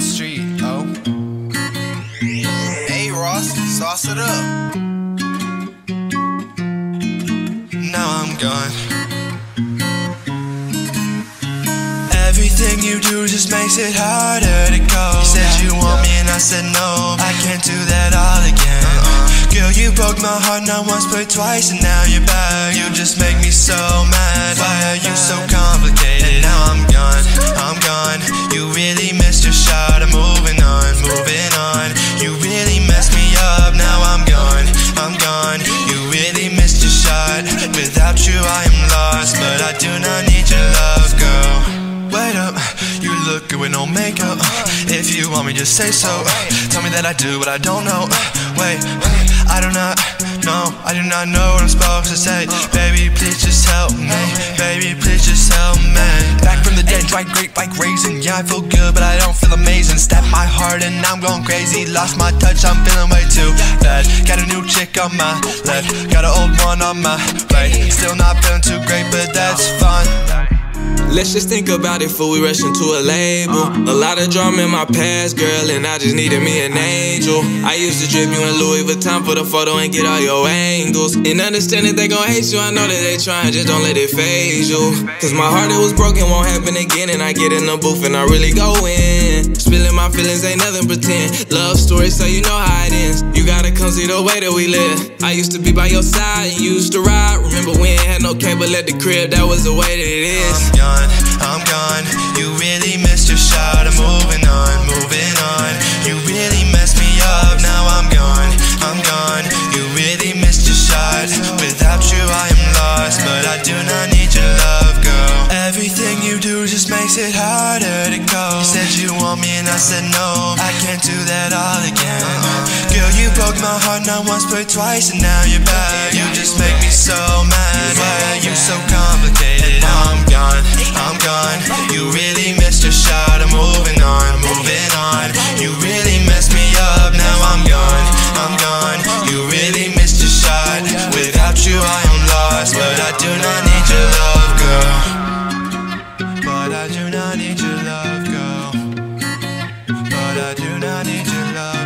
side street, oh. Hey Ross, sauce it up. Now I'm gone. Everything you do just makes it harder to go. You said you want me and I said no, I can't do that all again. Girl, you broke my heart not once but twice, and now you're back. You just make me so mad. Why are you so complicated? And now I'm gone, I'm gone. You really missed your shot, I'm moving on, moving on. You really messed me up, now I'm gone, I'm gone. You really missed your shot, without you I am lost. But I do not need your love, girl. Wait up, you look good with no makeup. If you want me, just say so. Tell me that I do what I don't know. Wait, I do not know, I do not know what I'm supposed to say. Baby, please just help me, baby, please just help me. Back from the dead, dry grape like raisin. Yeah, I feel good, but I don't feel amazing. Snap my heart and I'm going crazy. Lost my touch, I'm feeling way too bad. Got a new chick on my left, got an old one on my right. Still not feeling too great, but that's fine. Let's just think about it before we rush into a label. A lot of drama in my past, girl, and I just needed me an angel. I used to drip you in Louis Vuitton for the photo and get all your angles. And understand that they gon' hate you, I know that they trying, just don't let it phase you. Cause my heart that was broken won't happen again, and I get in the booth and I really go in. Spilling my feelings ain't nothing pretend. Love story, so you know how it ends. You gotta come see the way that we live. I used to be by your side and you used to ride. Remember we ain't had no cable at the crib, that was the way that it is. I'm gone, you really missed your shot, I'm moving on, moving on. You really messed me up, now I'm gone, I'm gone. You really missed your shot, without you I am lost. But I do not need your love, girl. Everything you do just makes it harder to go. You said you want me and I said no, I can't do that all again. Girl, you broke my heart not once but twice, and now you're back. You just make me so mad, why are you so complicated? I'm gone, I'm gone. You really missed your shot, I'm moving on, moving on. You really messed me up, now I'm gone, I'm gone. You really missed your shot, without you I am lost. But I do not need your love, girl. But I do not need your love, girl. But I do not need your love.